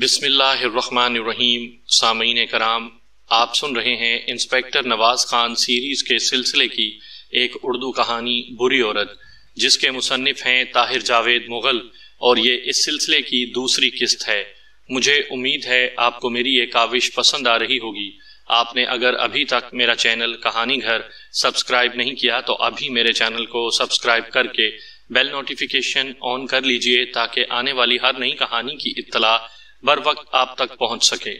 बिस्मिल्लाहिर्रहमानिर्रहीम। सामीन कराम, आप सुन रहे हैं इंस्पेक्टर नवाज खान सीरीज़ के सिलसिले की एक उर्दू कहानी बुरी औरत, जिसके मुसन्निफ हैं ताहिर जावेद मुग़ल, और ये इस सिलसिले की दूसरी किस्त है। मुझे उम्मीद है आपको मेरी ये काविश पसंद आ रही होगी। आपने अगर अभी तक मेरा चैनल कहानी घर सब्सक्राइब नहीं किया तो अभी मेरे चैनल को सब्सक्राइब करके बेल नोटिफिकेशन ऑन कर लीजिए, ताकि आने वाली हर नई कहानी की इत्तला बर वक्त आप तक पहुंच सके।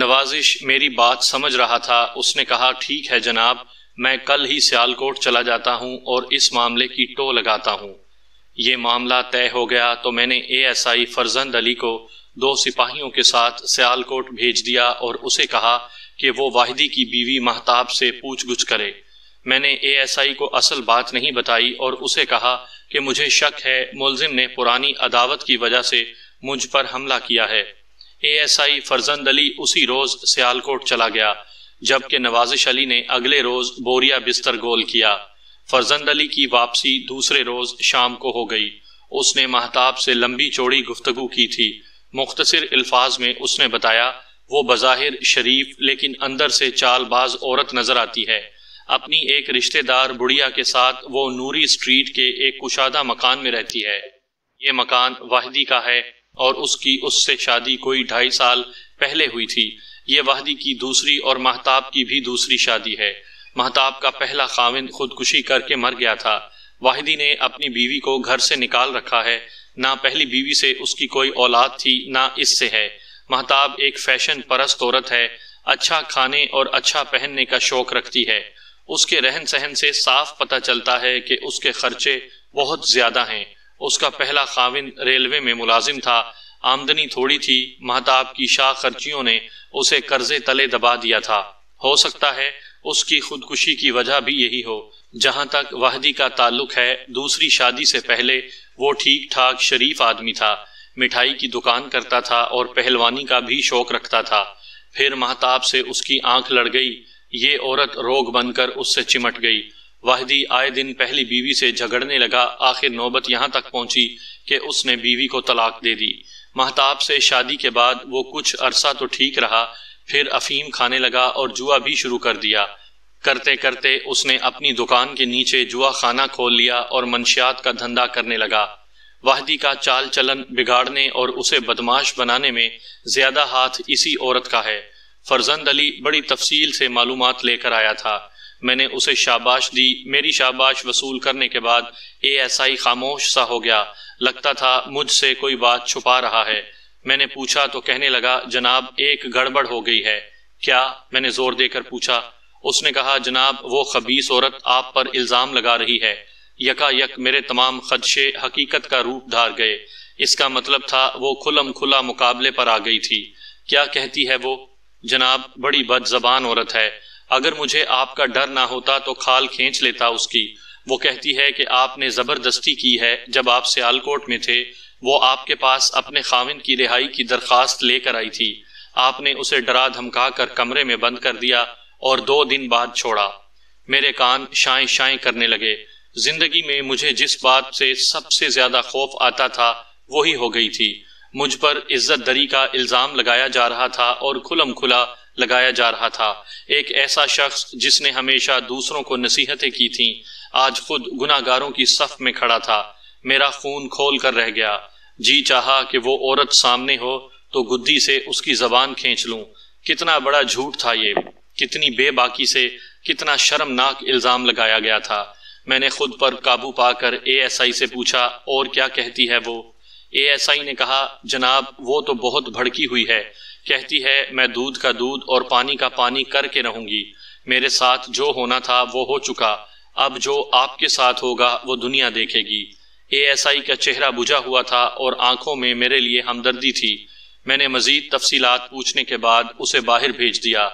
नवाजिश मेरी बात समझ रहा था। उसने कहा, ठीक है जनाब, मैं कल ही सियालकोट चला जाता हूं और इस मामले की टो लगाता हूं। ये मामला तय हो गया तो मैंने एएसआई फरजंद अली को 2 सिपाहियों के साथ सियालकोट भेज दिया और उसे कहा कि वो वाहिदी की बीवी महताब से पूछ गुछ करे। मैंने एएसआई को असल बात नहीं बताई और उसे कहा कि मुझे शक है मुलजिम ने पुरानी अदावत की वजह से मुझ पर हमला किया है। एएसआई फरजंद अली उसी रोज सियालकोट चला गया, जबकि नवाजिश अली ने अगले रोज बोरिया बिस्तर गोल किया। फरजंद अली की वापसी दूसरे रोज शाम को हो गई। उसने महताब से लंबी चौड़ी गुफ्तगू की थी। मुख्तसर अल्फाज में उसने बताया, वो बज़ाहिर शरीफ लेकिन अंदर से चालबाज औरत नजर आती है। अपनी एक रिश्तेदार बुढ़िया के साथ वो नूरी स्ट्रीट के एक कुशादा मकान में रहती है। ये मकान वाहिदी का है और उसकी उससे शादी कोई 2.5 साल पहले हुई थी। ये वाहिदी की दूसरी और महताब की भी दूसरी शादी है। महताब का पहला खाविंद खुदकुशी करके मर गया था। वाहिदी ने अपनी बीवी को घर से निकाल रखा है। ना पहली बीवी से उसकी कोई औलाद थी, ना इससे है। महताब एक फैशन परस्त औरत है, अच्छा खाने और अच्छा पहनने का शौक रखती है। उसके रहन सहन से साफ पता चलता है कि उसके खर्चे बहुत ज्यादा हैं। उसका पहला खाविंद रेलवे में मुलाजिम था, आमदनी थोड़ी थी। महताब की शाह खर्चियों ने उसे कर्जे तले दबा दिया था। हो सकता है उसकी खुदकुशी की वजह भी यही हो। जहां तक वाहिदी का ताल्लुक है, दूसरी शादी से पहले वो ठीक ठाक शरीफ आदमी था, मिठाई की दुकान करता था और पहलवानी का भी शौक रखता था। फिर महताब से उसकी आंख लड़ गई। ये औरत रोग बनकर उससे चिमट गई। वाहिदी आए दिन पहली बीवी से झगड़ने लगा। आखिर नौबत यहाँ तक पहुंची कि उसने बीवी को तलाक दे दी। महताब से शादी के बाद वो कुछ अरसा तो ठीक रहा, फिर अफीम खाने लगा और जुआ भी शुरू कर दिया। करते करते उसने अपनी दुकान के नीचे जुआ खाना खोल लिया और मंशियात का धंधा करने लगा। वाहिदी का चाल चलन बिगाड़ने और उसे बदमाश बनाने में ज्यादा हाथ इसी औरत का है। फरजंद अली बड़ी तफसील से मालूमात लेकर आया था। मैंने उसे शाबाश दी। मेरी शाबाश वसूल करने के बाद एएसआई खामोश सा हो गया। लगता था मुझसे कोई बात छुपा रहा है। मैंने पूछा तो कहने लगा, जनाब एक गड़बड़ हो गई है। क्या? मैंने जोर देकर पूछा। उसने कहा, जनाब वो खबीस औरत आप पर इल्ज़ाम लगा रही है। यकायक मेरे तमाम खदशे हकीकत का रूप धार गए। इसका मतलब था वो खुलम खुला मुकाबले पर आ गई थी। क्या कहती है वो? जनाब बड़ी बदजबान औरत है। अगर मुझे आपका डर ना होता तो खाल खींच लेता उसकी। वो कहती है कि आपने जबरदस्ती की है। जब आप सियालकोट में थे वो आपके पास अपने खाविंद की रिहाई की दरख्वास्त लेकर आई थी। आपने उसे डरा धमका कर कमरे में बंद कर दिया और 2 दिन बाद छोड़ा। मेरे कान शाएं शाएं करने लगे। जिंदगी में मुझे जिस बात से सबसे ज्यादा खौफ आता था वही हो गई थी। मुझ पर इज्जत दरी का इल्ज़ाम लगाया जा रहा था और खुलम खुला लगाया जा रहा था। एक ऐसा शख्स जिसने हमेशा दूसरों को नसीहतें की थीं, आज खुद गुनाहगारों की सफ में खड़ा था। मेरा खून खोल कर रह गया। जी चाहा कि वो औरत सामने हो तो गुद्दी से उसकी जबान खींच लूं। कितना बड़ा झूठ था ये, कितनी बेबाकी से, कितना शर्मनाक इल्ज़ाम लगाया गया था। मैंने खुद पर काबू पाकर एएसआई से पूछा, और क्या कहती है वो? एएसआई ने कहा, जनाब वो तो बहुत भड़की हुई है। कहती है मैं दूध का दूध और पानी का पानी करके रहूंगी। मेरे साथ जो होना था वो हो चुका, अब जो आपके साथ होगा वो दुनिया देखेगी। एएसआई का चेहरा बुझा हुआ था और आंखों में मेरे लिए हमदर्दी थी। मैंने मजीद तफसीलात पूछने के बाद उसे बाहर भेज दिया।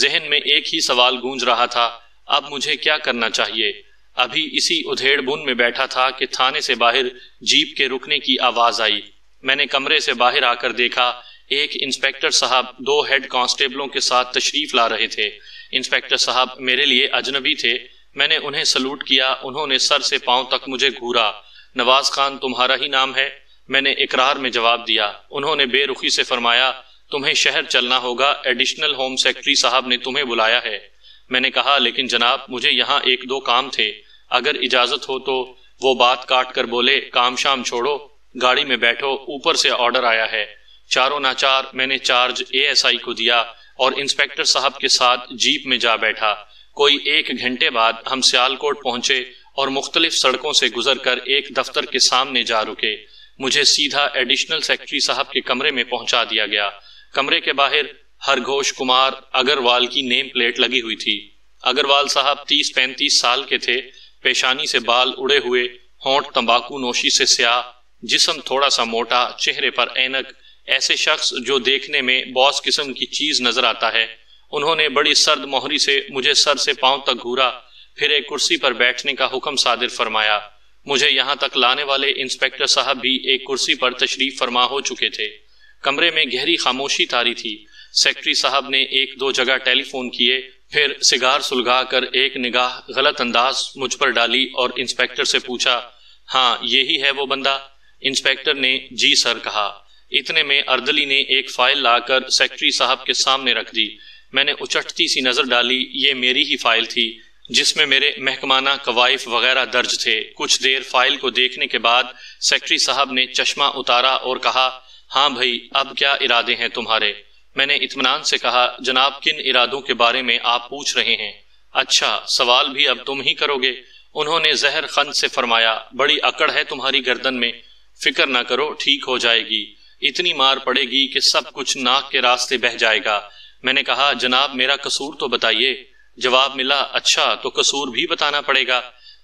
जहन में एक ही सवाल गूंज रहा था, अब मुझे क्या करना चाहिए? अभी इसी उधेड़ बुन में बैठा था कि थाने से बाहर जीप के रुकने की आवाज आई। मैंने कमरे से बाहर आकर देखा, एक इंस्पेक्टर साहब 2 हेड कांस्टेबलों के साथ तशरीफ ला रहे थे। इंस्पेक्टर साहब मेरे लिए अजनबी थे। मैंने उन्हें सलूट किया। उन्होंने सर से पांव तक मुझे घूरा। नवाज खान तुम्हारा ही नाम है। मैंने इकरार में जवाब दिया। उन्होंने बेरुखी से फरमाया, तुम्हें शहर चलना होगा, एडिशनल होम सेक्रेटरी साहब ने तुम्हें बुलाया है। मैंने कहा, लेकिन जनाब मुझे यहाँ एक दो काम थे, अगर इजाजत हो तो। वो बात काट कर बोले, काम शाम छोड़ो, गाड़ी में बैठो, ऊपर से ऑर्डर आया है। चारों नाचार मैंने चार्ज एएसआई को दिया और इंस्पेक्टर साहब के साथ जीप में जा बैठा। कोई एक घंटे बाद हम सियालकोट पहुंचे और मुख्तलिफ सड़कों से गुजर कर एक दफ्तर के सामने जा रुके। मुझे सीधा एडिशनल सेक्रेटरी साहब के कमरे में पहुंचा दिया गया। कमरे के बाहर हरघोष कुमार अग्रवाल की नेम प्लेट लगी हुई थी। अग्रवाल साहब 30-35 साल के थे, पेशानी से बाल उड़े हुए, होंठ तंबाकू नोशी से स्याह, जिस्म थोड़ा सा मोटा, चेहरे पर ऐनक, ऐसे शख्स जो देखने में बॉस किस्म की चीज नजर आता है। उन्होंने बड़ी सर्द मोहरी से मुझे सर से पांव तक घूरा, फिर एक कुर्सी पर बैठने का हुक्म सादिर फरमाया। मुझे यहाँ तक लाने वाले इंस्पेक्टर साहब भी एक कुर्सी पर तशरीफ फरमा हो चुके थे। कमरे में गहरी खामोशी तारी थी। सेक्रेटरी साहब ने एक दो जगह टेलीफोन किए, फिर सिगार सुलगा कर एक निगाह गलत अंदाज मुझ पर डाली और इंस्पेक्टर से पूछा, हाँ यही है वो बंदा? इंस्पेक्टर ने जी सर कहा। इतने में अर्दली ने एक फाइल लाकर सेक्रेटरी साहब के सामने रख दी। मैंने उचटती सी नजर डाली, ये मेरी ही फाइल थी जिसमें मेरे महकमाना कवायफ वगैरह दर्ज थे। कुछ देर फाइल को देखने के बाद सेक्रेटरी साहब ने चश्मा उतारा और कहा, हाँ भाई अब क्या इरादे हैं तुम्हारे? मैंने इत्मीनान से कहा, जनाब किन इरादों के बारे में आप पूछ रहे हैं? अच्छा सवाल भी अब तुम ही करोगे? उन्होंने जहर खंद से फरमाया, बड़ी अकड़ है तुम्हारी गर्दन में, फिक्र ना करो ठीक हो जाएगी, इतनी मार पड़ेगी कि सब कुछ नाक के रास्ते बह जाएगा। मैंने कहा, जनाब मेरा कसूर तो बताइए। जवाब मिला, अच्छा तो कसूर भी बताना पड़ेगा,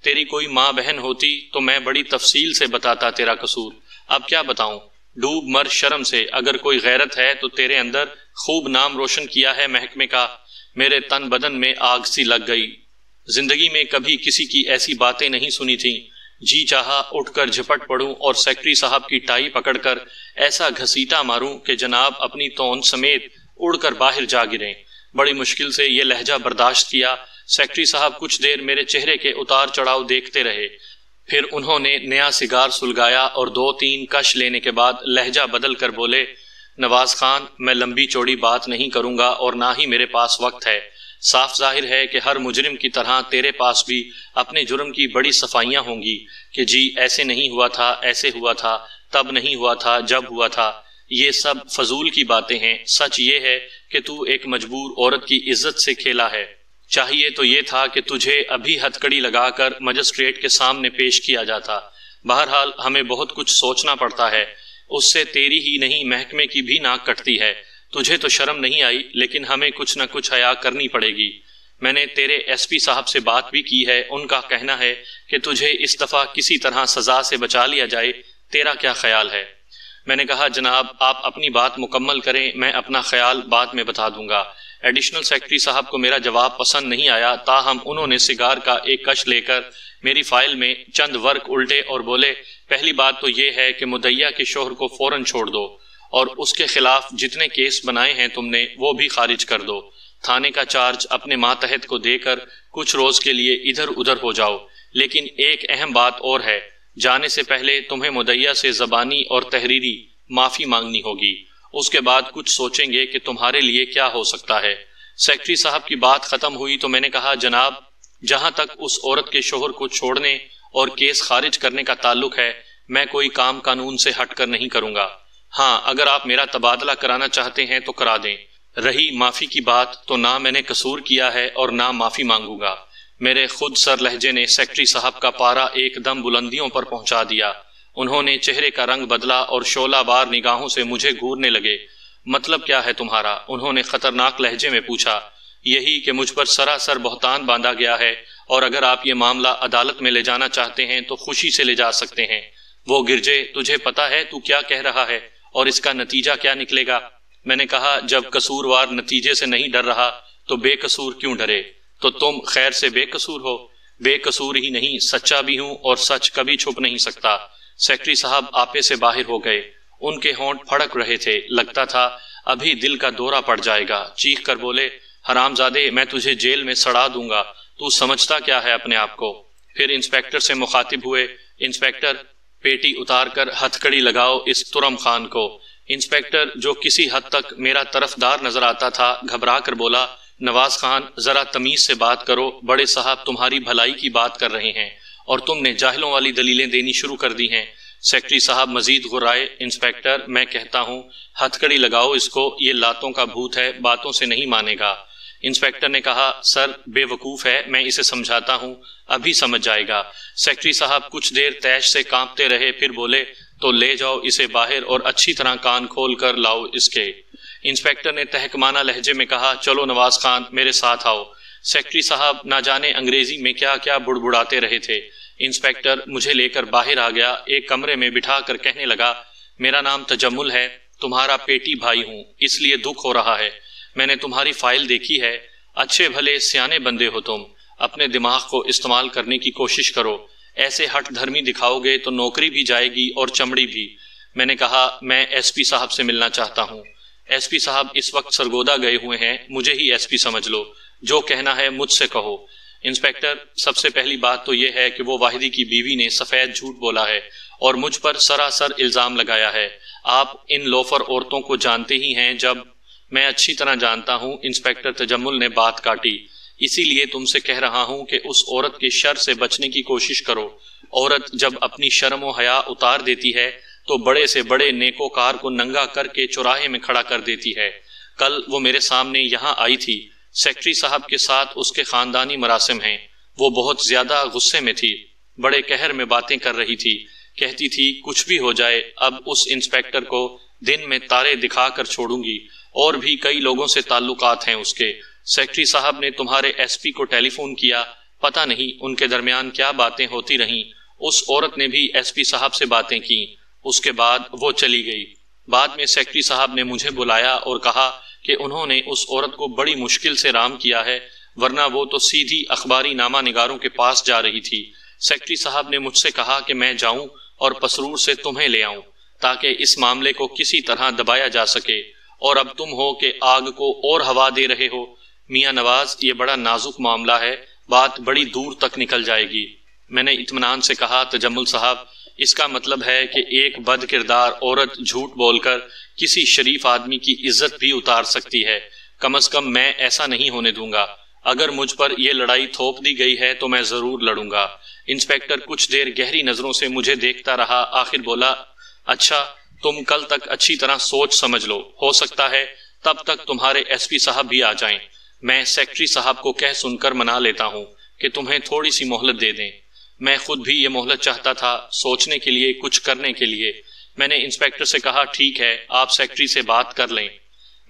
तेरी कोई माँ बहन होती तो मैं बड़ी तफसील से बताता तेरा कसूर, अब क्या बताऊं, डूब मर शर्म से। अगर कोई गैरत है तो तेरे अंदर खूब नाम रोशन किया है महकमे का। मेरे तन बदन में आग सी लग गई। जिंदगी में कभी किसी की ऐसी बातें नहीं सुनी थी। जी चाहा उठकर झपट पड़ूं और सेक्रेटरी साहब की टाई पकड़कर ऐसा घसीटा मारूं कि जनाब अपनी तौन समेत उड़कर बाहर जा गिरें। बड़ी मुश्किल से ये लहजा बर्दाश्त किया। सेक्रेटरी साहब कुछ देर मेरे चेहरे के उतार चढ़ाव देखते रहे, फिर उन्होंने नया सिगार सुलगाया और 2-3 कश लेने के बाद लहजा बदल कर बोले, नवाज खान मैं लंबी चौड़ी बात नहीं करूंगा और ना ही मेरे पास वक्त है। साफ जाहिर है कि हर मुजरिम की तरह तेरे पास भी अपने जुर्म की बड़ी सफाइयां होंगी कि जी ऐसे नहीं हुआ था, ऐसे हुआ था, तब नहीं हुआ था, जब हुआ था। ये सब फजूल की बातें हैं। सच ये है कि तू एक मजबूर औरत की इज्जत से खेला है। चाहिए तो ये था कि तुझे अभी हथकड़ी लगाकर मजिस्ट्रेट के सामने पेश किया जाता। बहरहाल हमें बहुत कुछ सोचना पड़ता है, उससे तेरी ही नहीं महकमे की भी नाक कटती है। तुझे तो शर्म नहीं आई, लेकिन हमें कुछ ना कुछ हया करनी पड़ेगी। मैंने तेरे एसपी साहब से बात भी की है, उनका कहना है कि तुझे इस दफा किसी तरह सजा से बचा लिया जाए। तेरा क्या ख्याल है? मैंने कहा, जनाब आप अपनी बात मुकम्मल करें, मैं अपना ख्याल बाद में बता दूंगा। एडिशनल सेक्रेटरी साहब को मेरा जवाब पसंद नहीं आया, ताहम उन्होंने सिगार का एक कश लेकर मेरी फाइल में चंद वर्क उल्टे और बोले, पहली बात तो ये है कि मुदैया के शोहर को फौरन छोड़ दो और उसके खिलाफ जितने केस बनाए हैं तुमने वो भी खारिज कर दो। थाने का चार्ज अपने मातहत को देकर कुछ रोज के लिए इधर उधर हो जाओ। लेकिन एक अहम बात और है, जाने से पहले तुम्हें मुदैया से जबानी और तहरीरी माफी मांगनी होगी। उसके बाद कुछ सोचेंगे कि तुम्हारे लिए क्या हो सकता है। सेक्रेटरी साहब की बात खत्म हुई तो मैंने कहा, जनाब जहां तक उस औरत के शोहर को छोड़ने और केस खारिज करने का ताल्लुक है, मैं कोई काम कानून से हटकर नहीं करूंगा। हाँ अगर आप मेरा तबादला कराना चाहते हैं तो करा दें। रही माफी की बात, तो ना मैंने कसूर किया है और ना माफी मांगूंगा। मेरे खुद सर लहजे ने सेक्रेटरी साहब का पारा एकदम बुलंदियों पर पहुंचा दिया। उन्होंने चेहरे का रंग बदला और शोलाबार निगाहों से मुझे घूरने लगे। मतलब क्या है तुम्हारा? उन्होंने खतरनाक लहजे में पूछा। यही कि मुझ पर सरासर बहतान बांधा गया है और अगर आप ये मामला अदालत में ले जाना चाहते हैं तो खुशी से ले जा सकते हैं। वो गिरजे, तुझे पता है तू क्या कह रहा है और इसका नतीजा क्या निकलेगा? मैंने कहा, जब कसूरवार नतीजे से नहीं डर रहा तो बेकसूर क्यों डरे? तो तुम खैर से बेकसूर हो। बेकसूर ही नहीं, सच्चा भी हूं और सच कभी छुप नहीं सकता। सेक्रेटरी साहब आपे से बाहर हो गए। उनके होंठ फड़क रहे थे, लगता था अभी दिल का दौरा पड़ जाएगा। चीख कर बोले, हरामजादे मैं तुझे जेल में सड़ा दूंगा, तू समझता क्या है अपने आप को? फिर इंस्पेक्टर से मुखातिब हुए, इंस्पेक्टर पेटी उतारकर हथकड़ी लगाओ इस तुरम खान को। इंस्पेक्टर जो किसी हद तक मेरा तरफदार नजर आता था घबरा कर बोला, नवाज खान जरा तमीज से बात करो, बड़े साहब तुम्हारी भलाई की बात कर रहे हैं और तुमने जाहिलों वाली दलीलें देनी शुरू कर दी हैं। सेक्रेटरी साहब मजीद गुर्राए, इंस्पेक्टर मैं कहता हूँ हथकड़ी लगाओ इसको, ये लातों का भूत है, बातों से नहीं मानेगा। इंस्पेक्टर ने कहा, सर बेवकूफ़ है, मैं इसे समझाता हूँ, अभी समझ जाएगा। सेक्रेटरी साहब कुछ देर तैश से कांपते रहे, फिर बोले तो ले जाओ इसे बाहर और अच्छी तरह कान खोल कर लाओ इसके। इंस्पेक्टर ने तहकमाना लहजे में कहा, चलो नवाज खान मेरे साथ आओ। सेक्रेटरी साहब ना जाने अंग्रेजी में क्या क्या बुड़बुड़ाते रहे थे। इंस्पेक्टर मुझे लेकर बाहर आ गया, एक कमरे में बिठा कर कहने लगा, मेरा नाम तजम्मुल है, तुम्हारा पेटी भाई हूँ, इसलिए दुख हो रहा है। मैंने तुम्हारी फाइल देखी है, अच्छे भले सियाने बंदे हो तुम, अपने दिमाग को इस्तेमाल करने की कोशिश करो, ऐसे हट धर्मी दिखाओगे तो नौकरी भी जाएगी और चमड़ी भी। मैंने कहा, मैं एसपी साहब से मिलना चाहता हूँ। एसपी साहब इस वक्त सरगोदा गए हुए हैं, मुझे ही एसपी समझ लो, जो कहना है मुझसे कहो। इंस्पेक्टर सबसे पहली बात तो यह है कि वो वाहिदी की बीवी ने सफ़ेद झूठ बोला है और मुझ पर सरासर इल्ज़ाम लगाया है। आप इन लोफर औरतों को जानते ही हैं, जब मैं अच्छी तरह जानता हूँ। इंस्पेक्टर तजम्मुल ने बात काटी, इसीलिए तुमसे कह रहा हूँ कि उस औरत के शर से बचने की कोशिश करो। औरत जब अपनी शर्म व हया उतार देती है तो बड़े से बड़े नेकोकार को नंगा करके चौराहे में खड़ा कर देती है। कल वो मेरे सामने यहाँ आई थी, सेक्रेटरी साहब के साथ उसके खानदानी मरासिम हैं, वो बहुत ज्यादा गुस्से में थी, बड़े कहर में बातें कर रही थी, कहती थी कुछ भी हो जाए अब उस इंस्पेक्टर को दिन में तारे दिखा कर छोड़ूंगी, और भी कई लोगों से ताल्लुकात हैं उसके। सेक्रेटरी साहब ने तुम्हारे एसपी को टेलीफोन किया, पता नहीं उनके दरमियान क्या बातें होती रहीं, उस औरत ने भी एसपी साहब से बातें की, उसके बाद वो चली गई। बाद में सेक्रेटरी साहब ने मुझे बुलाया और कहा कि उन्होंने उस औरत को बड़ी मुश्किल से राम किया है, वरना वो तो सीधी अखबारी नामा निगारों के पास जा रही थी। सेक्रेटरी साहब ने मुझसे कहा कि मैं जाऊं और पसरूर से तुम्हें ले आऊं ताकि इस मामले को किसी तरह दबाया जा सके, और अब तुम हो कि आग को और हवा दे रहे हो। मियाँ नवाज ये बड़ा नाजुक मामला है, बात बड़ी दूर तक निकल जाएगी। मैंने इत्मीनान से कहा, तजम्मुल साहब इसका मतलब है कि एक बद किरदार औरत झूठ बोलकर किसी शरीफ आदमी की इज्जत भी उतार सकती है, कम से कम मैं ऐसा नहीं होने दूंगा। अगर मुझ पर यह लड़ाई थोप दी गई है तो मैं जरूर लड़ूंगा। इंस्पेक्टर कुछ देर गहरी नजरों से मुझे देखता रहा, आखिर बोला, अच्छा तुम कल तक अच्छी तरह सोच समझ लो, हो सकता है तब तक तुम्हारे एसपी साहब भी आ जाएं। मैं सेक्रेटरी साहब को कह सुनकर मना लेता हूँ कि तुम्हें थोड़ी सी मोहलत दे दें, मैं खुद भी ये मोहलत चाहता था, सोचने के लिए, कुछ करने के लिए। मैंने इंस्पेक्टर से कहा, ठीक है आप सेक्रेटरी से बात कर लें।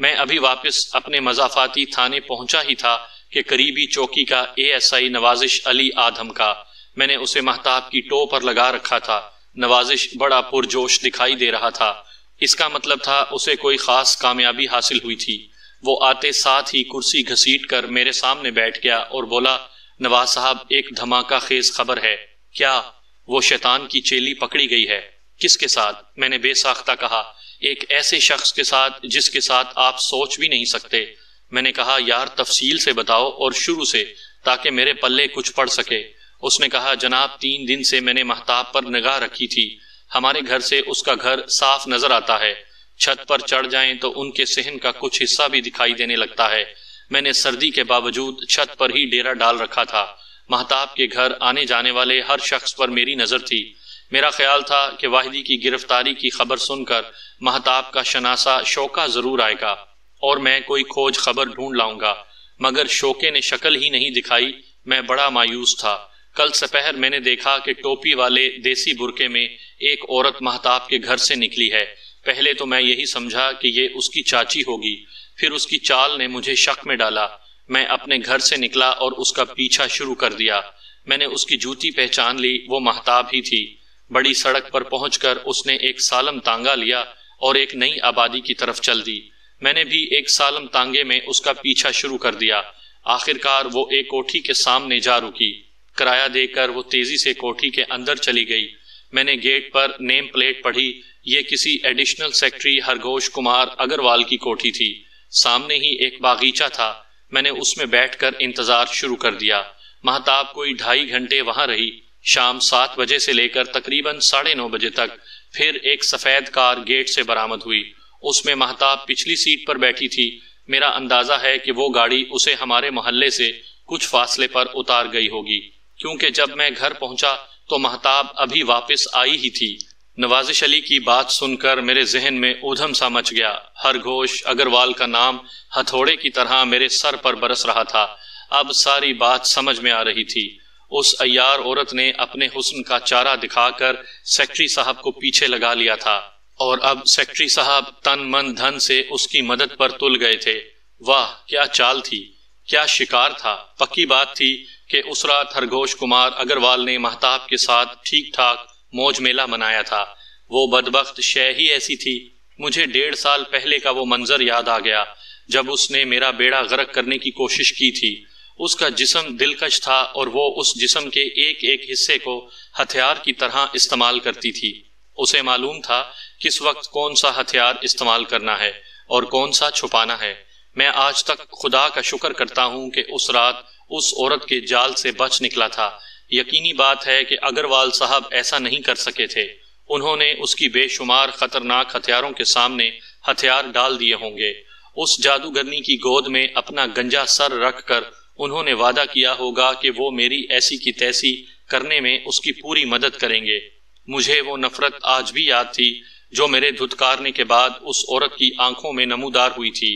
मैं अभी वापस अपने मजाफाती थाने पहुंचा ही था कि करीबी चौकी का एएसआई नवाजिश अली आदम का, मैंने उसे महताब की टो पर लगा रखा था। नवाजिश बड़ा पुरजोश दिखाई दे रहा था, इसका मतलब था उसे कोई खास कामयाबी हासिल हुई थी। वो आते साथ ही कुर्सी घसीट कर मेरे सामने बैठ गया और बोला, नवाज साहब एक धमाका खेज खबर है। क्या? वो शैतान की चेली पकड़ी गई है। किसके साथ? मैंने बेसाख्ता कहा। एक ऐसे शख्स के साथ जिसके साथ आप सोच भी नहीं सकते। मैंने कहा, यार तफसील से बताओ और शुरू से, ताकि मेरे पल्ले कुछ पड़ सके। उसने कहा, जनाब 3 दिन से मैंने महताब पर निगाह रखी थी, हमारे घर से उसका घर साफ नजर आता है, छत पर चढ़ जाएं तो उनके सहन का कुछ हिस्सा भी दिखाई देने लगता है। मैंने सर्दी के बावजूद छत पर ही डेरा डाल रखा था, महताब के घर आने जाने वाले हर शख्स पर मेरी नजर थी। मेरा ख्याल था कि वाहिदी की गिरफ्तारी की खबर सुनकर महताब का शनासा शोका जरूर आएगा और मैं कोई खोज खबर ढूंढ लाऊंगा, मगर शोके ने शक्ल ही नहीं दिखाई। मैं बड़ा मायूस था। कल सपहर मैंने देखा कि टोपी वाले देसी बुरके में एक औरत महताब के घर से निकली है। पहले तो मैं यही समझा कि ये उसकी चाची होगी, फिर उसकी चाल ने मुझे शक में डाला। मैं अपने घर से निकला और उसका पीछा शुरू कर दिया। मैंने उसकी जूती पहचान ली, वो महताब ही थी। बड़ी सड़क पर पहुंचकर उसने एक सालम तांगा लिया और एक नई आबादी की तरफ चल दी। मैंने भी एक सालम तांगे में उसका पीछा शुरू कर दिया। आखिरकार वो एक कोठी के सामने जा रुकी। किराया देकर वो तेजी से कोठी के अंदर चली गई। मैंने गेट पर नेम प्लेट पढ़ी, ये किसी एडिशनल सेक्रेटरी हरगोश कुमार अग्रवाल की कोठी थी। सामने ही एक बागीचा था, मैंने उसमें बैठकर इंतजार शुरू कर दिया। महताब कोई 2.5 घंटे वहां रही। शाम 7 बजे से लेकर तकरीबन 9:30 बजे तक फिर एक सफेद कार गेट से बरामद हुई। उसमें महताब पिछली सीट पर बैठी थी। मेरा अंदाजा है कि वो गाड़ी उसे हमारे मोहल्ले से कुछ फासले पर उतार गई होगी, क्योंकि जब मैं घर पहुंचा तो महताब अभी वापस आई ही थी। नवाजिश अली की बात सुनकर मेरे जहन में ऊधम सा मच गया। हरघोष अग्रवाल का नाम हथौड़े की तरह मेरे सर पर बरस रहा था। अब सारी बात समझ में आ रही थी। उस अय्यार औरत ने अपने हुस्न का चारा दिखाकर सेक्रेटरी साहब को पीछे लगा लिया था और अब सेक्रेटरी साहब तन मन धन से उसकी मदद पर तुल गए थे। वाह, क्या चाल थी, क्या शिकार था। पक्की बात थी कि उस रात हरघोष कुमार अग्रवाल ने महताब के साथ ठीक ठाक मौज मेला मनाया था। वो बदबख्त शय ही ऐसी थी। मुझे 1.5 साल पहले का वो मंजर याद आ गया जब उसने मेरा बेड़ा गरक करने की कोशिश की थी। उसका जिस्म दिलकश था और वो उस जिस्म के एक एक हिस्से को हथियार की तरह इस्तेमाल करती थी। उसे मालूम था किस वक्त कौन सा हथियार इस्तेमाल करना है और कौन सा छुपाना है। मैं आज तक खुदा का शुक्र करता हूँ कि उस रात उस औरत के जाल से बच निकला था। यकीनी बात है कि अग्रवाल साहब ऐसा नहीं कर सके थे। उन्होंने उसकी बेशुमार खतरनाक हथियारों के सामने हथियार डाल दिए होंगे। उस जादूगरनी की गोद में अपना गंजा सर रखकर उन्होंने वादा किया होगा कि वो मेरी ऐसी की तैसी करने में उसकी पूरी मदद करेंगे। मुझे वो नफरत आज भी याद थी जो मेरे धुतकारने के बाद उस औरत की आंखों में नमूदार हुई थी।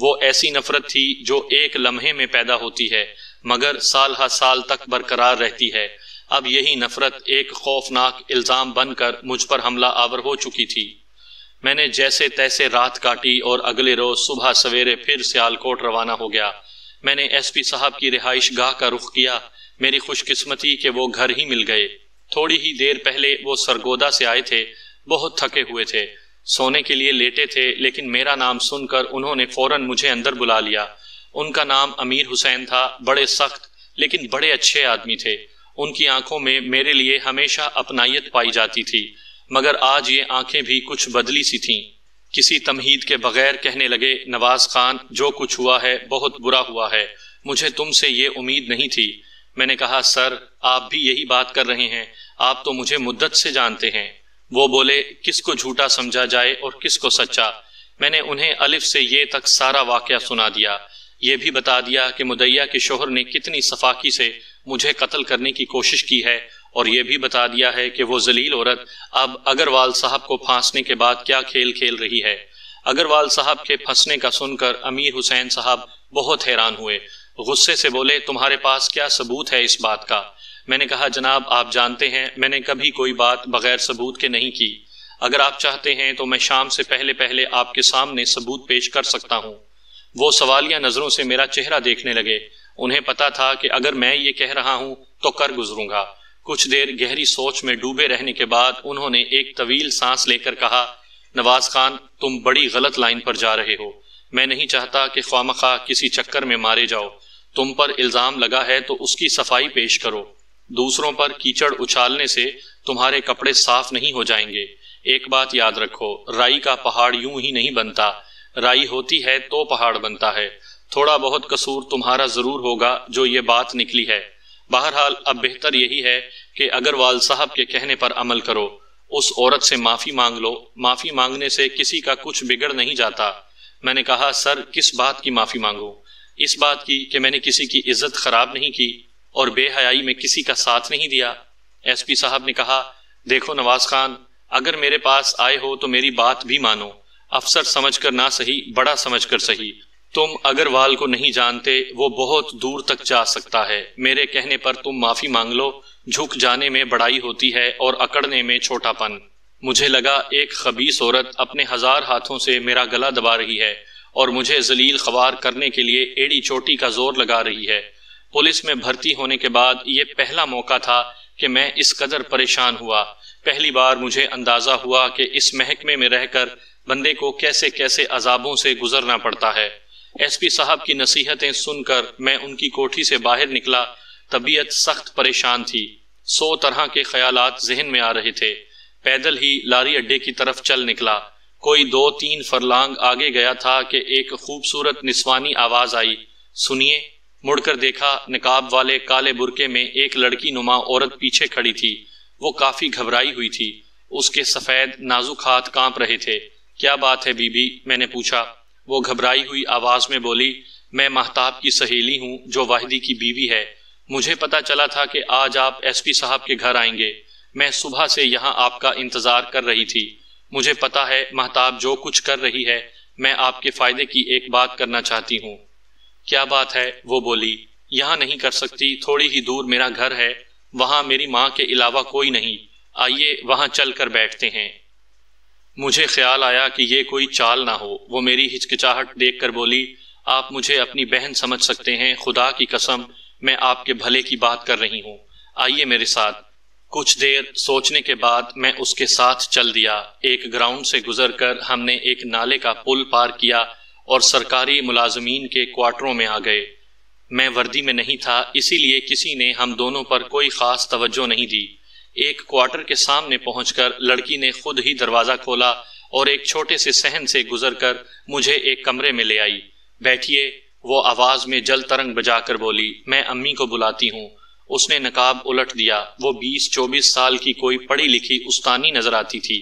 वो ऐसी नफरत थी जो एक लम्हे में पैदा होती है मगर साल हर साल तक बरकरार रहती है। अब यही नफरत एक खौफनाक इल्ज़ाम बनकर मुझ पर हमला आवर हो चुकी थी। मैंने जैसे तैसे रात काटी और अगले रोज सुबह सवेरे फिर सियालकोट रवाना हो गया। मैंने एसपी साहब की रिहाइश गाह का रुख किया। मेरी खुशकिस्मती कि वो घर ही मिल गए। थोड़ी ही देर पहले वो सरगोदा से आए थे। बहुत थके हुए थे, सोने के लिए लेटे थे, लेकिन मेरा नाम सुनकर उन्होंने फौरन मुझे अंदर बुला लिया। उनका नाम अमीर हुसैन था। बड़े सख्त लेकिन बड़े अच्छे आदमी थे। उनकी आंखों में मेरे लिए हमेशा अपनायत पाई जाती थी, मगर आज ये आंखें भी कुछ बदली सी थीं। किसी तमहीद के बगैर कहने लगे, नवाज खान, जो कुछ हुआ है बहुत बुरा हुआ है। मुझे तुमसे ये उम्मीद नहीं थी। मैंने कहा, सर आप भी यही बात कर रहे हैं, आप तो मुझे मुद्दत से जानते हैं। वो बोले, किसको झूठा समझा जाए और किसको सच्चा। मैंने उन्हें अलिफ से ये तक सारा वाकया सुना दिया। ये भी बता दिया कि मुदैया के शोहर ने कितनी सफाकी से मुझे कत्ल करने की कोशिश की है और ये भी बता दिया है कि वो जलील औरत अब अग्रवाल साहब को फांसने के बाद क्या खेल खेल रही है। अग्रवाल साहब के फंसने का सुनकर अमीर हुसैन साहब बहुत हैरान हुए। गुस्से से बोले, तुम्हारे पास क्या सबूत है इस बात का। मैंने कहा, जनाब आप जानते हैं मैंने कभी कोई बात बगैर सबूत के नहीं की। अगर आप चाहते हैं तो मैं शाम से पहले पहले आपके सामने सबूत पेश कर सकता हूँ। वो सवालिया नजरों से मेरा चेहरा देखने लगे। उन्हें पता था कि अगर मैं ये कह रहा हूँ तो कर गुजरूंगा। कुछ देर गहरी सोच में डूबे रहने के बाद उन्होंने एक तवील सांस लेकर कहा, नवाज खान तुम बड़ी गलत लाइन पर जा रहे हो। मैं नहीं चाहता कि ख्वामखा किसी चक्कर में मारे जाओ। तुम पर इल्जाम लगा है तो उसकी सफाई पेश करो। दूसरों पर कीचड़ उछालने से तुम्हारे कपड़े साफ नहीं हो जाएंगे। एक बात याद रखो, राई का पहाड़ यूं ही नहीं बनता। राई होती है तो पहाड़ बनता है। थोड़ा बहुत कसूर तुम्हारा जरूर होगा जो ये बात निकली है। बहरहाल अब बेहतर यही है कि अग्रवाल साहब के कहने पर अमल करो। उस औरत से माफ़ी मांग लो। माफ़ी मांगने से किसी का कुछ बिगड़ नहीं जाता। मैंने कहा, सर किस बात की माफ़ी मांगूं? इस बात की कि मैंने किसी की इज्जत खराब नहीं की और बेहयाई में किसी का साथ नहीं दिया। एसपी साहब ने कहा, देखो नवाज खान, अगर मेरे पास आए हो तो मेरी बात भी मानो। अफसर समझकर ना सही, बड़ा समझकर सही। तुम अग्रवाल को नहीं जानते, वो बहुत दूर तक जा सकता है। मेरे कहने पर तुम माफी मांग लो। झुक जाने में बड़ाई होती है और अकड़ने में छोटापन। मुझे लगा एक खबीस औरत अपने 1000 हाथों से मेरा गला दबा रही है और मुझे जलील ख्वार करने के लिए एड़ी चोटी का जोर लगा रही है। पुलिस में भर्ती होने के बाद ये पहला मौका था कि मैं इस कदर परेशान हुआ। पहली बार मुझे अंदाजा हुआ कि इस महकमे में रहकर बंदे को कैसे कैसे अजाबों से गुजरना पड़ता है। एसपी साहब की नसीहतें सुनकर मैं उनकी कोठी से बाहर निकला। तबीयत सख्त परेशान थी। 100 तरह के ख्यालात जहन में आ रहे थे। पैदल ही लारी अड्डे की तरफ चल निकला। कोई 2-3 फरलांग आगे गया था कि एक खूबसूरत निस्वानी आवाज आई, सुनिए। मुड़कर देखा, नकाब वाले काले बुरके में एक लड़की नुमा औरत पीछे खड़ी थी। वो काफी घबराई हुई थी, उसके सफेद नाजुक हाथ कांप रहे थे। क्या बात है बीबी, मैंने पूछा। वो घबराई हुई आवाज में बोली, मैं महताब की सहेली हूँ जो वाहिदी की बीवी है। मुझे पता चला था कि आज आप एसपी साहब के घर आएंगे। मैं सुबह से यहाँ आपका इंतजार कर रही थी। मुझे पता है महताब जो कुछ कर रही है। मैं आपके फायदे की एक बात करना चाहती हूँ। क्या बात है, वो बोली। यहाँ नहीं कर सकती, थोड़ी ही दूर मेरा घर है, वहाँ मेरी माँ के अलावा कोई नहीं। आइए वहाँ चल कर बैठते हैं। मुझे ख्याल आया कि ये कोई चाल ना हो। वो मेरी हिचकिचाहट देखकर बोली, आप मुझे अपनी बहन समझ सकते हैं, खुदा की कसम मैं आपके भले की बात कर रही हूँ, आइए मेरे साथ। कुछ देर सोचने के बाद मैं उसके साथ चल दिया। एक ग्राउंड से गुजरकर हमने एक नाले का पुल पार किया और सरकारी मुलाजमीन के क्वार्टरों में आ गए। मैं वर्दी में नहीं था, इसीलिए किसी ने हम दोनों पर कोई खास तवज्जो नहीं दी। एक क्वार्टर के सामने पहुंचकर लड़की ने खुद ही दरवाज़ा खोला और एक छोटे से सहन से गुजरकर मुझे एक कमरे में ले आई। बैठिए, वो आवाज़ में जल तरंग बजाकर बोली, मैं अम्मी को बुलाती हूँ। उसने नकाब उलट दिया। वो 20-24 साल की कोई पढ़ी लिखी उस्तानी नजर आती थी।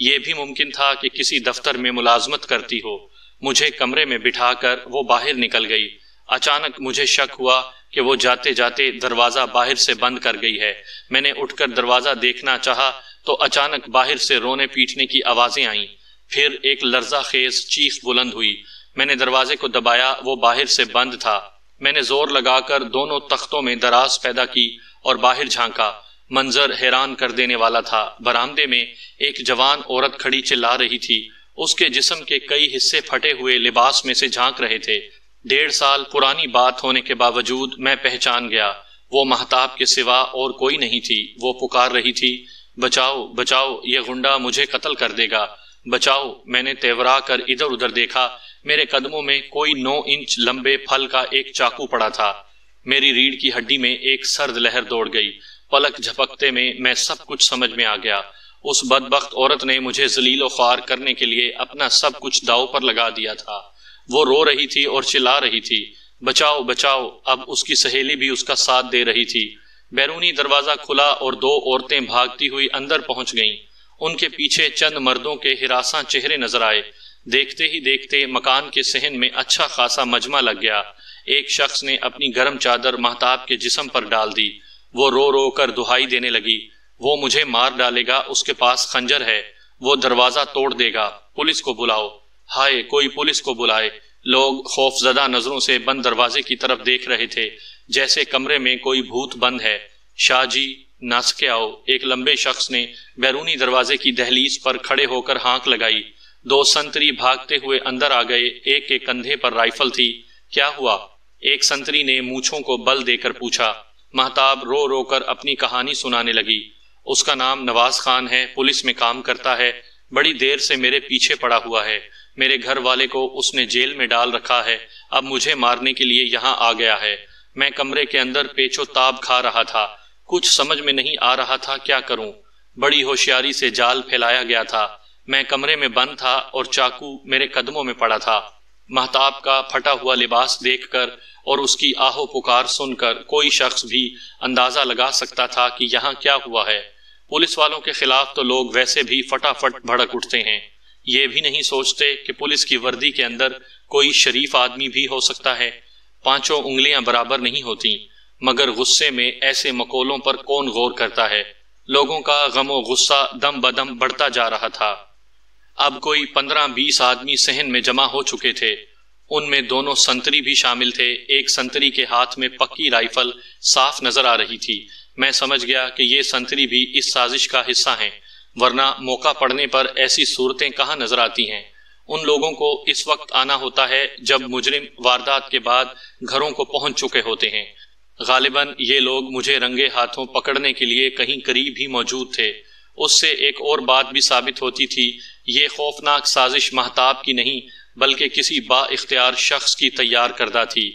ये भी मुमकिन था कि किसी दफ्तर में मुलाजमत करती हो। मुझे कमरे में बिठाकर वो बाहर निकल गई। अचानक मुझे शक हुआ कि वो जाते जाते दरवाज़ा बाहर से बंद कर गई है। मैंने उठकर दरवाज़ा देखना चाहा तो अचानक बाहर से रोने पीटने की आवाज़ें आईं। फिर एक लर्जा खेज चीख बुलंद हुई। मैंने दरवाजे को दबाया, वो बाहर से बंद था। मैंने जोर लगाकर दोनों तख्तों में दराज पैदा की और बाहर झांका। मंजर हैरान कर देने वाला था। बरामदे में एक जवान औरत खड़ी चिल्ला रही थी। उसके जिस्म के कई हिस्से फटे हुए लिबास में से झांक रहे थे। 1.5 साल पुरानी बात होने के बावजूद मैं पहचान गया। वो महताब के सिवा और कोई नहीं थी। वो पुकार रही थी, बचाओ बचाओ, ये गुंडा मुझे कत्ल कर देगा, बचाओ। मैंने तेवरा कर इधर उधर देखा। मेरे कदमों में कोई 9 इंच लंबे फल का एक चाकू पड़ा था। मेरी रीढ़ की हड्डी में एक सर्द लहर दौड़ गई। पलक झपकते में मैं सब कुछ समझ में आ गया। उस बदबख्त औरत ने मुझे जलीलो ख्वार करने के लिए अपना सब कुछ दाव पर लगा दिया था। वो रो रही थी और चिल्ला रही थी, बचाओ बचाओ। अब उसकी सहेली भी उसका साथ दे रही थी। बैरूनी दरवाजा खुला और 2 औरतें भागती हुई अंदर पहुंच गईं। उनके पीछे चंद मर्दों के हिरासा चेहरे नजर आए। देखते ही देखते मकान के सहन में अच्छा खासा मजमा लग गया। एक शख्स ने अपनी गर्म चादर महताब के जिस्म पर डाल दी। वो रो रो कर दुहाई देने लगी, वो मुझे मार डालेगा, उसके पास खंजर है, वो दरवाजा तोड़ देगा, पुलिस को बुलाओ। हाय, कोई पुलिस को बुलाए। लोग खौफजदा नजरों से बंद दरवाजे की तरफ देख रहे थे, जैसे कमरे में कोई भूत बंद है। शाहजी नाच के आओ, एक लंबे शख्स ने बैरूनी दरवाजे की दहलीज पर खड़े होकर हाँक लगाई। 2 संतरी भागते हुए अंदर आ गए। एक के कंधे पर राइफल थी। क्या हुआ, एक संतरी ने मूंछों को बल देकर पूछा। महताब रो रो कर अपनी कहानी सुनाने लगी। उसका नाम नवाज खान है, पुलिस में काम करता है, बड़ी देर से मेरे पीछे पड़ा हुआ है। मेरे घर वाले को उसने जेल में डाल रखा है, अब मुझे मारने के लिए यहाँ आ गया है। मैं कमरे के अंदर पेचो ताब खा रहा था, कुछ समझ में नहीं आ रहा था क्या करूँ। बड़ी होशियारी से जाल फैलाया गया था। मैं कमरे में बंद था और चाकू मेरे कदमों में पड़ा था। महताब का फटा हुआ लिबास देखकर और उसकी आहो पुकार सुनकर कोई शख्स भी अंदाजा लगा सकता था कि यहाँ क्या हुआ है। पुलिस वालों के खिलाफ तो लोग वैसे भी फटाफट भड़क उठते हैं, ये भी नहीं सोचते कि पुलिस की वर्दी के अंदर कोई शरीफ आदमी भी हो सकता है। 5 उंगलियां बराबर नहीं होती, मगर गुस्से में ऐसे मकोलों पर कौन गौर करता है। लोगों का गमो गुस्सा दम बदम बढ़ता जा रहा था। अब कोई 15-20 आदमी सहन में जमा हो चुके थे। उनमें 2 संतरी भी शामिल थे। एक संतरी के हाथ में पक्की राइफल साफ नजर आ रही थी। मैं समझ गया कि ये संतरी भी इस साजिश का हिस्सा हैं, वरना मौका पड़ने पर ऐसी सूरतें कहाँ नजर आती हैं। उन लोगों को इस वक्त आना होता है जब मुजरिम वारदात के बाद घरों को पहुंच चुके होते हैं। गालिबन ये लोग मुझे रंगे हाथों पकड़ने के लिए कहीं करीब ही मौजूद थे। उससे एक और बात भी साबित होती थी, ये खौफनाक साजिश महताब की नहीं बल्कि किसी बाइख्तियार शख्स की तैयार करदा थी।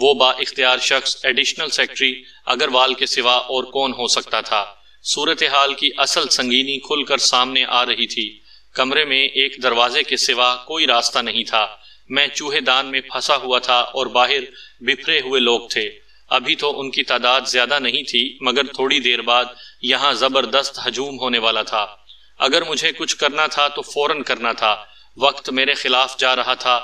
वो बाइख्तियार शख्स एडिशनल सेक्रेटरी अग्रवाल के सिवा और कौन हो सकता था। सूरत हाल की असल संगीनी खुलकर सामने आ रही थी। कमरे में एक दरवाजे के सिवा कोई रास्ता नहीं था। मैं चूहेदान में फंसा हुआ था और बाहर बिफरे हुए लोग थे। अभी तो उनकी तादाद ज्यादा नहीं थी, मगर थोड़ी देर बाद यहाँ जबरदस्त हजूम होने वाला था। अगर मुझे कुछ करना था तो फौरन करना था। वक्त मेरे खिलाफ जा रहा था।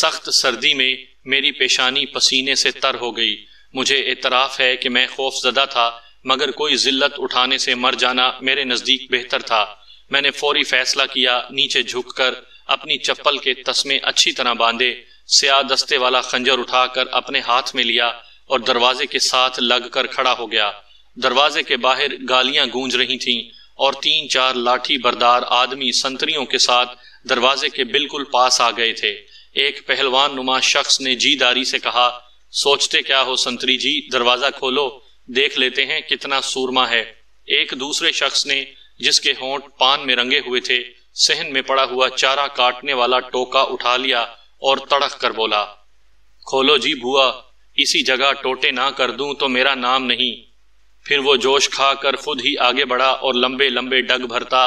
सख्त सर्दी में मेरी पेशानी पसीने से तर हो गई। मुझे एतराफ़ है कि मैं खौफजदा था, मगर कोई जिल्लत उठाने से मर जाना मेरे नज़दीक बेहतर था। मैंने फौरी फैसला किया। नीचे झुककर अपनी चप्पल के तस्मे अच्छी तरह बांधे, स्याह दस्ते वाला खंजर उठाकर अपने हाथ में लिया और दरवाजे के साथ लग कर खड़ा हो गया। दरवाजे के बाहर गालियां गूंज रही थीं और 3-4 लाठी बरदार आदमी संतरियों के साथ दरवाजे के बिल्कुल पास आ गए थे। एक पहलवान नुमा शख्स ने जीदारी से कहा, सोचते क्या हो संतरी जी, दरवाजा खोलो, देख लेते हैं कितना सूरमा है। एक दूसरे शख्स ने, जिसके होंठ पान में रंगे हुए थे, सहन में पड़ा हुआ चारा काटने वाला टोका उठा लिया और तड़क कर बोला, खोलो जी बुआ, इसी जगह टोटे ना कर दूं तो मेरा नाम नहीं। फिर वो जोश खा कर खुद ही आगे बढ़ा और लंबे लंबे डग भरता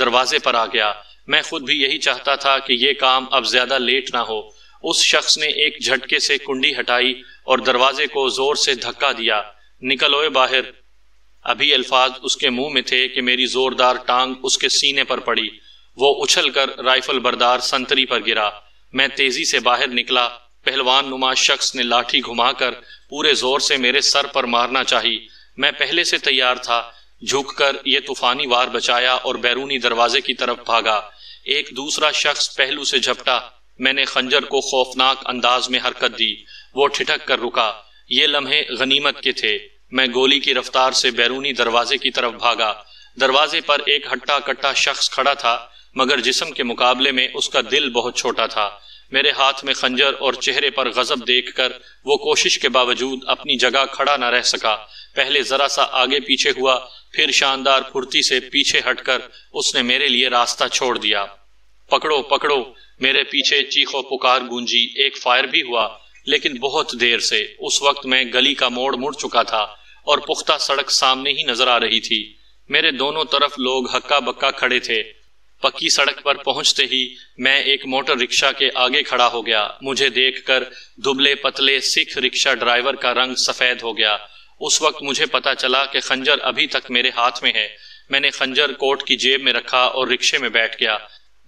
दरवाजे पर आ गया। मैं खुद भी यही चाहता था कि ये काम अब ज्यादा लेट ना हो। उस शख्स ने एक झटके से कुंडी हटाई और दरवाजे को जोर से धक्का दिया, निकलोए बाहर। अभी अल्फाज उसके मुंह में थे कि मेरी जोरदार टांग उसके सीने पर पड़ी। वो उछलकर राइफल बरदार संतरी पर गिरा। मैं तेजी से बाहर निकला। पहलवान नुमा शख्स ने लाठी घुमाकर पूरे जोर से मेरे सर पर मारना चाहिए। मैं पहले से तैयार था। झुककर यह तूफानी वार बचाया और बैरूनी दरवाजे की तरफ भागा। एक दूसरा शख्स पहलू से झपटा। मैंने खंजर को खौफनाक अंदाज में हरकत दी। वो ठिठक कर रुका। ये लम्हे गनीमत के थे। मैं गोली की रफ्तार से बैरूनी दरवाजे की तरफ भागा। दरवाजे पर एक हट्टा कट्टा शख्स खड़ा था, मगर जिस्म के मुकाबले में उसका दिल बहुत छोटा था। मेरे हाथ में खंजर और चेहरे पर गजब देखकर वो कोशिश के बावजूद अपनी जगह खड़ा न रह सका। पहले जरा सा आगे पीछे हुआ, फिर शानदार फुर्ती से पीछे हटकर उसने मेरे लिए रास्ता छोड़ दिया। पकड़ो पकड़ो, मेरे पीछे चीखों पुकार गूंजी। एक फायर भी हुआ, लेकिन बहुत देर से। उस वक्त मैं गली का मोड़ मुड़ चुका था और पुख्ता सड़क सामने ही नजर आ रही थी। मेरे दोनों तरफ लोग हक्का बक्का खड़े थे। पक्की सड़क पर पहुंचते ही मैं एक मोटर रिक्शा के आगे खड़ा हो गया। मुझे देखकर दुबले पतले सिख रिक्शा ड्राइवर का रंग सफेद हो गया। उस वक्त मुझे पता चला कि खंजर अभी तक मेरे हाथ में है। मैंने खंजर कोट की जेब में रखा और रिक्शे में बैठ गया।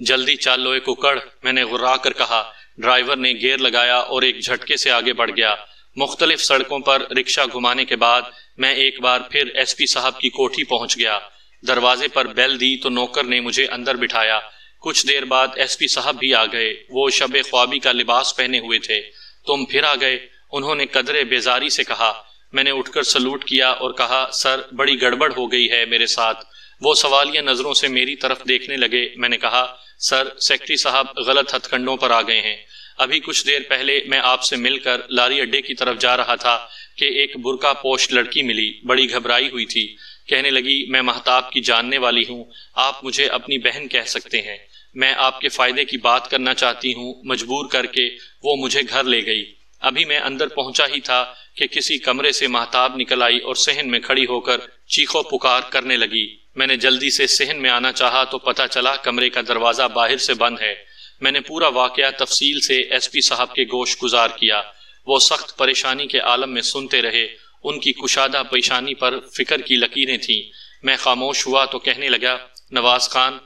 जल्दी चल लोए कुकड़, मैंने गुर्रा कर कहा। ड्राइवर ने गेयर लगाया और एक झटके से आगे बढ़ गया। मुख्तलिफ सड़कों पर रिक्शा घुमाने के बाद मैं एक बार फिर SP साहब की कोठी पहुंच गया। दरवाजे पर बेल दी तो नौकर ने मुझे अंदर बिठाया। कुछ देर बाद SP साहब भी आ गए। वो शबे ख्वाबी का लिबास पहने हुए थे। तुम फिर आ गए, उन्होंने कदरे बेजारी से कहा। मैंने उठकर सलूट किया और कहा, सर बड़ी गड़बड़ हो गई है मेरे साथ। वो सवालिया नजरों से मेरी तरफ देखने लगे। मैंने कहा, सर सेक्रेटरी साहब गलत हथकंडों पर आ गए हैं। अभी कुछ देर पहले मैं आपसे मिलकर लारी अड्डे की तरफ जा रहा था कि एक बुरका पोश लड़की मिली, बड़ी घबराई हुई थी। कहने लगी, मैं महताब की जानने वाली हूँ, आप मुझे अपनी बहन कह सकते हैं, मैं आपके फायदे की बात करना चाहती हूँ। मजबूर करके वो मुझे घर ले गई। अभी मैं अंदर पहुंचा ही था कि किसी कमरे से महताब निकल आई और सहन में खड़ी होकर चीखों पुकार करने लगी। मैंने जल्दी से सहन में आना चाहा तो पता चला कमरे का दरवाजा बाहर से बंद है। मैंने पूरा वाकया तफसील से SP साहब के गोश गुजार किया। वो सख्त परेशानी के आलम में सुनते रहे। उनकी कुशादा पेशानी पर फिक्र की लकीरें थीं। मैं खामोश हुआ तो कहने लगा, नवाज खान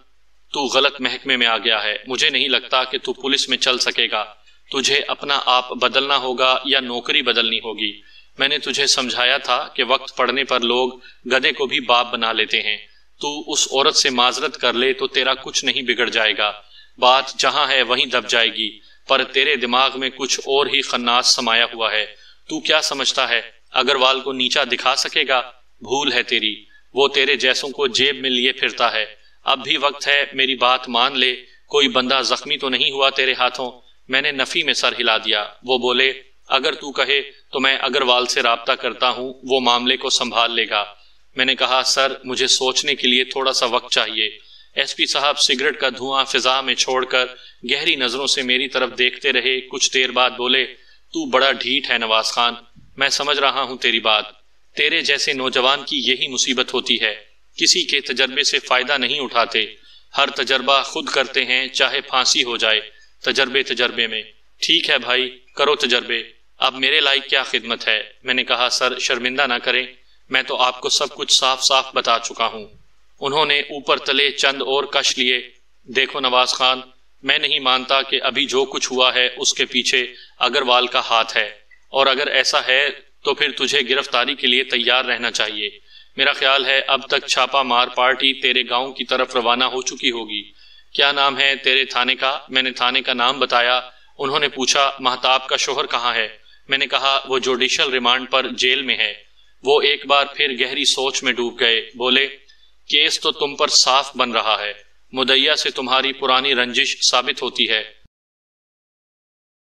तू गलत महकमे में आ गया है। मुझे नहीं लगता कि तू पुलिस में चल सकेगा। तुझे अपना आप बदलना होगा या नौकरी बदलनी होगी। मैंने तुझे समझाया था कि वक्त पड़ने पर लोग गधे को भी बाप बना लेते हैं। तू उस औरत से माजरत कर ले तो तेरा कुछ नहीं बिगड़ जाएगा। बात जहां है वहीं दब जाएगी, पर तेरे दिमाग में कुछ और ही खन्नास समाया हुआ है। तू क्या समझता है अग्रवाल को नीचा दिखा सकेगा? भूल है तेरी। वो तेरे जैसों को जेब में लिए फिरता है। अब भी वक्त है, मेरी बात मान ले। कोई बंदा जख्मी तो नहीं हुआ तेरे हाथों? मैंने नफी में सर हिला दिया। वो बोले, अगर तू कहे तो मैं अग्रवाल से राब्ता करता हूँ, वो मामले को संभाल लेगा। मैंने कहा, सर मुझे सोचने के लिए थोड़ा सा वक्त चाहिए। SP साहब सिगरेट का धुआं फिजा में छोड़कर गहरी नजरों से मेरी तरफ देखते रहे। कुछ देर बाद बोले, तू बड़ा ढीठ है नवाज खान, मैं समझ रहा हूँ तेरी बात। तेरे जैसे नौजवान की यही मुसीबत होती है, किसी के तजर्बे से फायदा नहीं उठाते। हर तजर्बा खुद करते हैं, चाहे फांसी हो जाए। तजर्बे में ठीक है भाई, करो तजर्बे, अब मेरे लायक क्या खिदमत है। मैंने कहा, सर शर्मिंदा ना करें, मैं तो आपको सब कुछ साफ साफ बता चुका हूँ। उन्होंने ऊपर तले चंद और कश लिए। देखो नवाज खान, मैं नहीं मानता कि अभी जो कुछ हुआ है उसके पीछे अग्रवाल का हाथ है, और अगर ऐसा है तो फिर तुझे गिरफ्तारी के लिए तैयार रहना चाहिए। मेरा ख्याल है अब तक छापा मार पार्टी तेरे गांव की तरफ रवाना हो चुकी होगी। क्या नाम है तेरे थाने का? मैंने थाने का नाम बताया। उन्होंने पूछा, महताब का शोहर कहाँ है? मैंने कहा, वो जुडिशल रिमांड पर जेल में है। वो एक बार फिर गहरी सोच में डूब गए। बोले, केस तो तुम पर साफ बन रहा है, मुदैया से तुम्हारी पुरानी रंजिश साबित होती है।